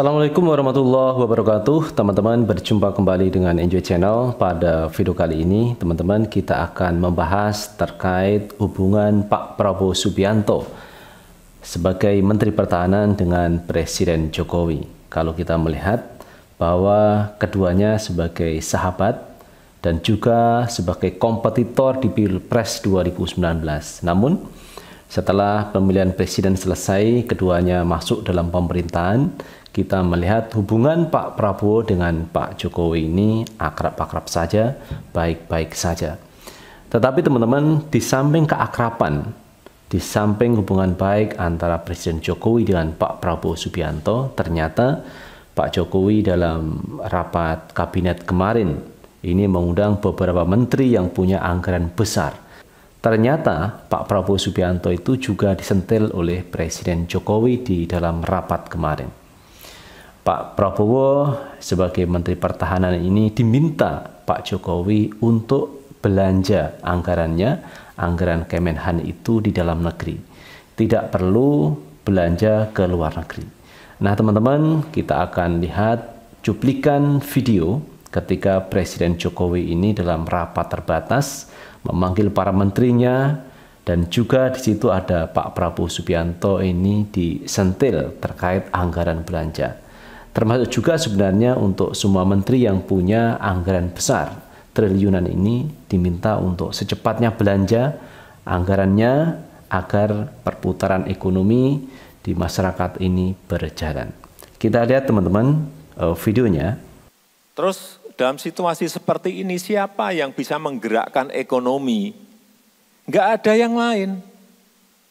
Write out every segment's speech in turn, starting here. Assalamualaikum warahmatullahi wabarakatuh. Teman-teman, berjumpa kembali dengan Enjoy Channel. Pada video kali ini, teman-teman, kita akan membahas terkait hubungan Pak Prabowo Subianto sebagai Menteri Pertahanan dengan Presiden Jokowi. Kalau kita melihat bahwa keduanya sebagai sahabat dan juga sebagai kompetitor di Pilpres 2019. Namun, setelah pemilihan presiden selesai, keduanya masuk dalam pemerintahan. Kita melihat hubungan Pak Prabowo dengan Pak Jokowi ini akrab-akrab saja, baik-baik saja. Tetapi teman-teman, di samping keakraban, di samping hubungan baik antara Presiden Jokowi dengan Pak Prabowo Subianto, ternyata Pak Jokowi dalam rapat kabinet kemarin ini mengundang beberapa menteri yang punya anggaran besar. Ternyata Pak Prabowo Subianto itu juga disentil oleh Presiden Jokowi di dalam rapat kemarin. Pak Prabowo sebagai Menteri Pertahanan ini diminta Pak Jokowi untuk belanja anggarannya, anggaran Kemenhan itu di dalam negeri. Tidak perlu belanja ke luar negeri. Nah teman-teman, kita akan lihat cuplikan video ketika Presiden Jokowi ini dalam rapat terbatas memanggil para menterinya, dan juga di situ ada Pak Prabowo Subianto ini disentil terkait anggaran belanja. Termasuk juga sebenarnya untuk semua menteri yang punya anggaran besar, triliunan ini diminta untuk secepatnya belanja anggarannya agar perputaran ekonomi di masyarakat ini berjalan. Kita lihat teman-teman videonya. Terus dalam situasi seperti ini siapa yang bisa menggerakkan ekonomi? Nggak ada yang lain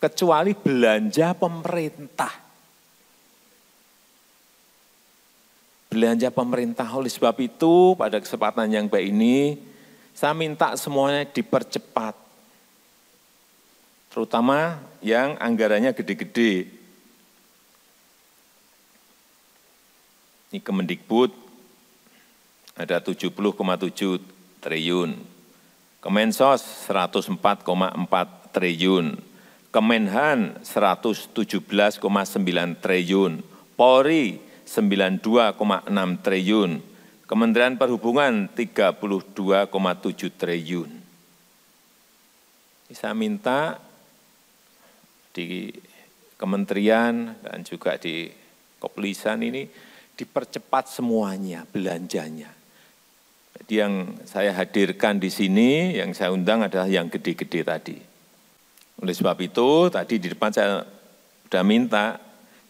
kecuali belanja pemerintah. Belanja pemerintah. Oleh sebab itu, pada kesempatan yang baik ini, saya minta semuanya dipercepat. Terutama yang anggarannya gede-gede. Ini Kemendikbud ada 70,7 triliun. Kemensos 104,4 triliun. Kemenhan 117,9 triliun. Polri 92,6 triliun, Kementerian Perhubungan 32,7 triliun. Saya minta di kementerian dan juga di Kepolisian ini dipercepat semuanya belanjanya. Jadi yang saya hadirkan di sini, yang saya undang adalah yang gede-gede tadi. Oleh sebab itu, tadi di depan saya sudah minta,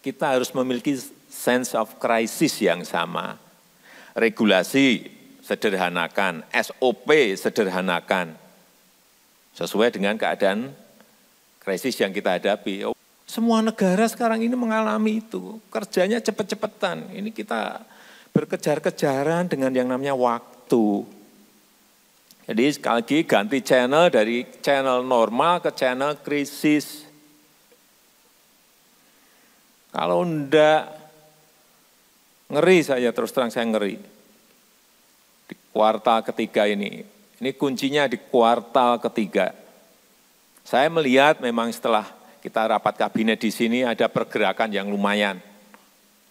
kita harus memiliki sense of crisis yang sama, regulasi sederhanakan, SOP sederhanakan, sesuai dengan keadaan krisis yang kita hadapi. Semua negara sekarang ini mengalami itu, kerjanya cepat-cepatan. Ini kita berkejar-kejaran dengan yang namanya waktu. Jadi sekali lagi ganti channel dari channel normal ke channel krisis. Kalau enggak, ngeri saya, terus terang saya ngeri. Di kuartal ketiga ini kuncinya di kuartal ketiga. Saya melihat memang setelah kita rapat kabinet di sini ada pergerakan yang lumayan.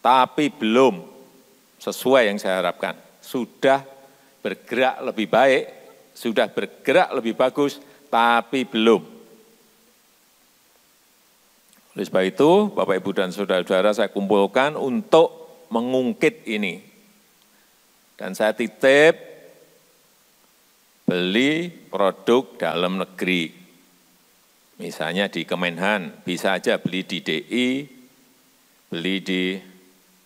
Tapi belum sesuai yang saya harapkan. Sudah bergerak lebih baik, sudah bergerak lebih bagus, tapi belum. Oleh sebab itu, Bapak, Ibu, dan Saudara-saudara saya kumpulkan untuk mengungkit ini. Dan saya titip, beli produk dalam negeri. Misalnya di Kemenhan, bisa aja beli di DI, beli di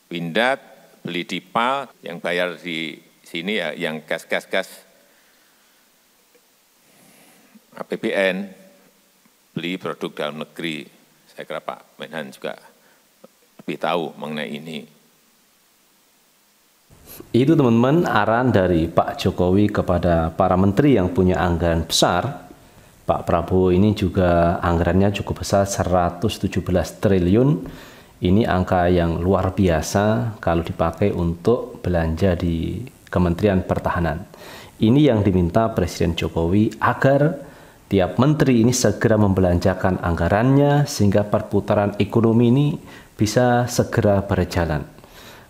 Pindad, beli di PAL, yang bayar di sini ya, yang kas-kas APBN, beli produk dalam negeri. Saya kira Pak Kemenhan juga lebih tahu mengenai ini. Itu teman-teman arahan dari Pak Jokowi kepada para menteri yang punya anggaran besar. Pak Prabowo ini juga anggarannya cukup besar, 117 triliun. Ini angka yang luar biasa kalau dipakai untuk belanja di Kementerian Pertahanan. Ini yang diminta Presiden Jokowi agar tiap menteri ini segera membelanjakan anggarannya sehingga perputaran ekonomi ini bisa segera berjalan.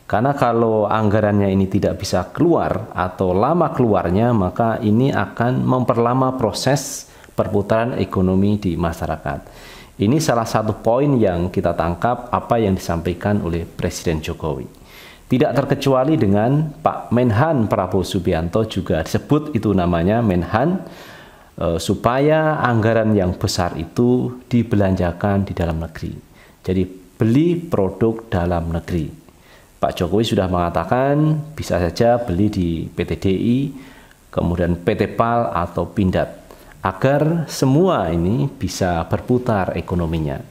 Karena kalau anggarannya ini tidak bisa keluar atau lama keluarnya, maka ini akan memperlama proses perputaran ekonomi di masyarakat. Ini salah satu poin yang kita tangkap apa yang disampaikan oleh Presiden Jokowi. Tidak terkecuali dengan Pak Menhan Prabowo Subianto juga disebut itu namanya Menhan, supaya anggaran yang besar itu dibelanjakan di dalam negeri. Jadi beli produk dalam negeri. Pak Jokowi sudah mengatakan bisa saja beli di PT DI, kemudian PT PAL atau Pindad, agar semua ini bisa berputar ekonominya.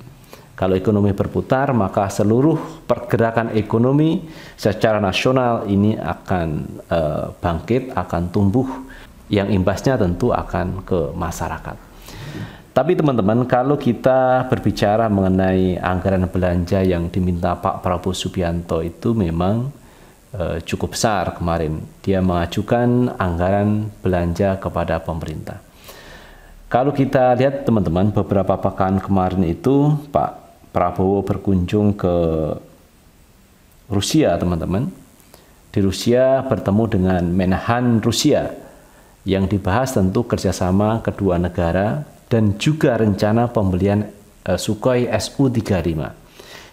Kalau ekonomi berputar, maka seluruh pergerakan ekonomi secara nasional ini akan bangkit, akan tumbuh, yang imbasnya tentu akan ke masyarakat. Tapi teman-teman, kalau kita berbicara mengenai anggaran belanja yang diminta Pak Prabowo Subianto itu memang cukup besar kemarin. Dia mengajukan anggaran belanja kepada pemerintah. Kalau kita lihat teman-teman, beberapa pekan kemarin itu Pak Prabowo berkunjung ke Rusia teman-teman. Di Rusia bertemu dengan Menhan Rusia, yang dibahas tentu kerjasama kedua negara dan juga rencana pembelian Sukhoi SU-35.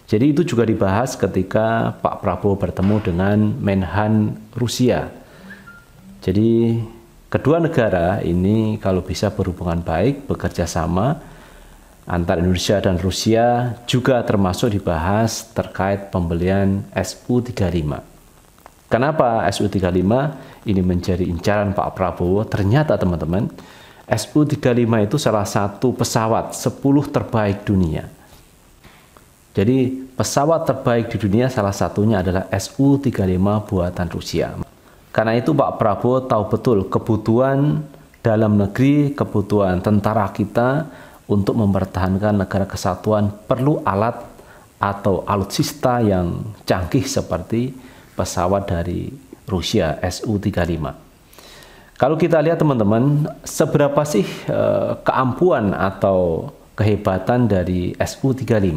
Jadi itu juga dibahas ketika Pak Prabowo bertemu dengan Menhan Rusia. Jadi kedua negara ini kalau bisa berhubungan baik, bekerja sama antara Indonesia dan Rusia, juga termasuk dibahas terkait pembelian SU-35. Kenapa SU-35 ini menjadi incaran Pak Prabowo? Ternyata teman-teman, SU-35 itu salah satu pesawat 10 terbaik dunia. Jadi pesawat terbaik di dunia salah satunya adalah SU-35 buatan Rusia. Karena itu Pak Prabowo tahu betul kebutuhan dalam negeri, kebutuhan tentara kita untuk mempertahankan negara kesatuan perlu alat atau alutsista yang canggih seperti pesawat dari Rusia SU-35. Kalau kita lihat teman-teman, seberapa sih keampuan atau kehebatan dari SU-35?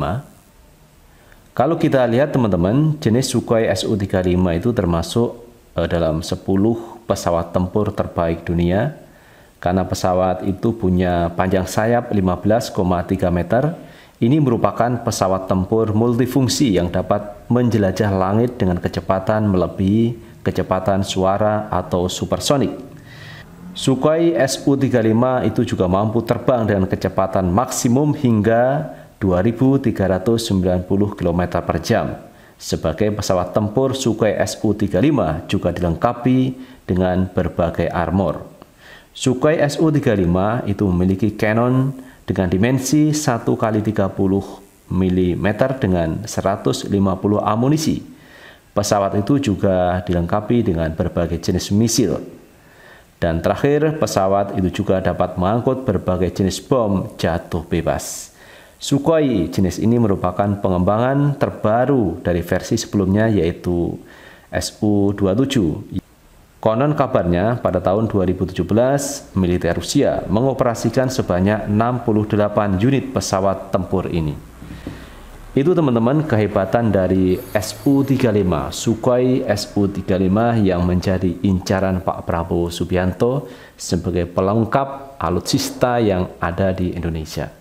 Kalau kita lihat teman-teman, jenis Sukhoi SU-35 itu termasuk dalam 10 pesawat tempur terbaik dunia. Karena pesawat itu punya panjang sayap 15,3 meter. Ini merupakan pesawat tempur multifungsi yang dapat menjelajah langit dengan kecepatan melebihi kecepatan suara atau supersonik. Sukhoi SU-35 itu juga mampu terbang dengan kecepatan maksimum hingga 2.390 km/jam. Sebagai pesawat tempur, Sukhoi SU-35 juga dilengkapi dengan berbagai armor. Sukhoi SU-35 itu memiliki kanon dengan dimensi 1x30 mm dengan 150 amunisi. Pesawat itu juga dilengkapi dengan berbagai jenis misil. Dan terakhir, pesawat itu juga dapat mengangkut berbagai jenis bom jatuh bebas. Sukhoi jenis ini merupakan pengembangan terbaru dari versi sebelumnya, yaitu SU-27. Konon kabarnya pada tahun 2017, militer Rusia mengoperasikan sebanyak 68 unit pesawat tempur ini. Itu teman-teman kehebatan dari SU-35, Sukhoi SU-35 yang menjadi incaran Pak Prabowo Subianto sebagai pelengkap alutsista yang ada di Indonesia.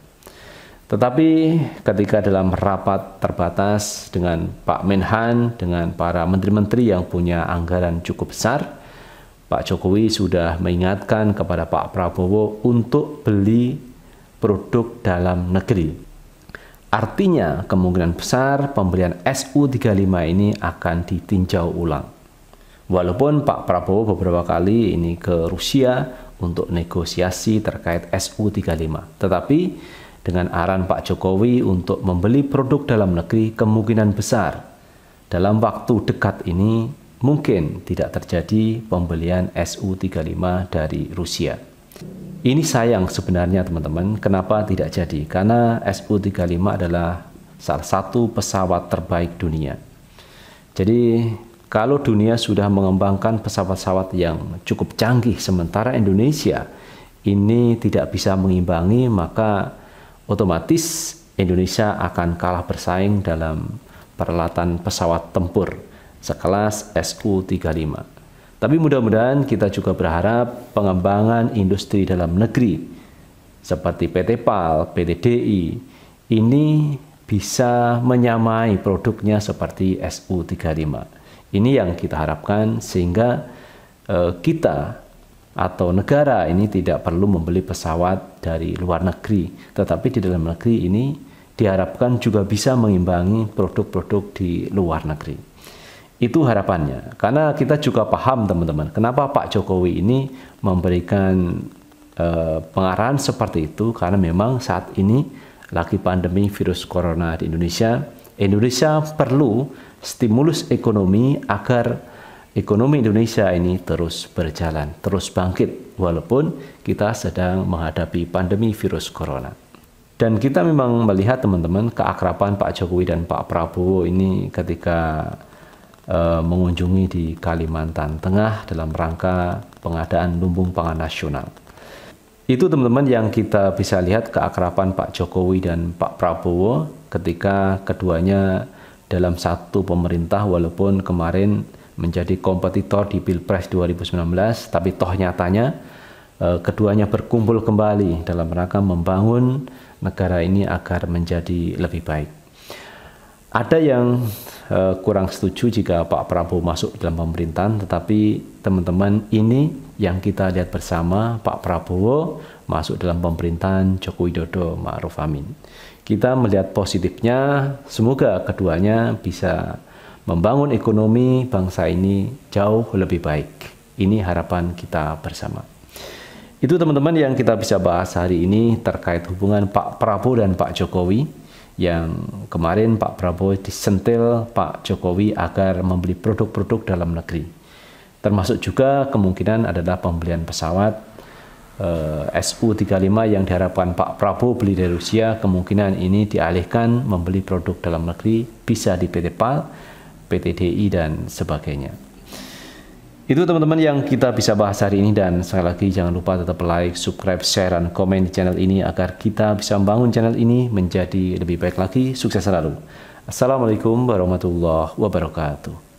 Tetapi ketika dalam rapat terbatas dengan Pak Menhan, dengan para menteri-menteri yang punya anggaran cukup besar, Pak Jokowi sudah mengingatkan kepada Pak Prabowo untuk beli produk dalam negeri. Artinya kemungkinan besar pembelian SU-35 ini akan ditinjau ulang. Walaupun Pak Prabowo beberapa kali ini ke Rusia untuk negosiasi terkait SU-35. Tetapi dengan arahan Pak Jokowi untuk membeli produk dalam negeri, kemungkinan besar dalam waktu dekat ini mungkin tidak terjadi pembelian SU-35 dari Rusia. Ini sayang sebenarnya teman-teman, kenapa tidak jadi? Karena SU-35 adalah salah satu pesawat terbaik dunia. Jadi kalau dunia sudah mengembangkan pesawat-pesawat yang cukup canggih, sementara Indonesia ini tidak bisa mengimbangi, maka otomatis Indonesia akan kalah bersaing dalam peralatan pesawat tempur. sekelas SU-35. Tapi mudah-mudahan kita juga berharap pengembangan industri dalam negeri seperti PT PAL, PTDI ini bisa menyamai produknya seperti SU-35. Ini yang kita harapkan sehingga kita atau negara ini tidak perlu membeli pesawat dari luar negeri, tetapi di dalam negeri ini diharapkan juga bisa mengimbangi produk-produk di luar negeri. Itu harapannya, karena kita juga paham teman-teman, kenapa Pak Jokowi ini memberikan pengarahan seperti itu, karena memang saat ini lagi pandemi virus corona di Indonesia perlu stimulus ekonomi agar ekonomi Indonesia ini terus berjalan, terus bangkit walaupun kita sedang menghadapi pandemi virus corona. Dan kita memang melihat teman-teman keakraban Pak Jokowi dan Pak Prabowo ini ketika mengunjungi di Kalimantan Tengah dalam rangka pengadaan lumbung pangan nasional. Itu teman-teman yang kita bisa lihat keakraban Pak Jokowi dan Pak Prabowo ketika keduanya dalam satu pemerintah walaupun kemarin menjadi kompetitor di Pilpres 2019, tapi toh nyatanya keduanya berkumpul kembali dalam rangka membangun negara ini agar menjadi lebih baik. Ada yang kurang setuju jika Pak Prabowo masuk dalam pemerintahan, tetapi teman-teman ini yang kita lihat bersama, Pak Prabowo masuk dalam pemerintahan Joko Widodo Ma'ruf Amin. Kita melihat positifnya, semoga keduanya bisa membangun ekonomi bangsa ini jauh lebih baik. Ini harapan kita bersama. Itu teman-teman yang kita bisa bahas hari ini terkait hubungan Pak Prabowo dan Pak Jokowi. Yang kemarin Pak Prabowo disentil Pak Jokowi agar membeli produk-produk dalam negeri, termasuk juga kemungkinan adalah pembelian pesawat SU-35 yang diharapkan Pak Prabowo beli dari Rusia. Kemungkinan ini dialihkan membeli produk dalam negeri, bisa di PT PAL, PTDI dan sebagainya. Itu teman-teman yang kita bisa bahas hari ini, dan sekali lagi jangan lupa tetap like, subscribe, share, dan komen di channel ini agar kita bisa membangun channel ini menjadi lebih baik lagi. Sukses selalu. Assalamualaikum warahmatullahi wabarakatuh.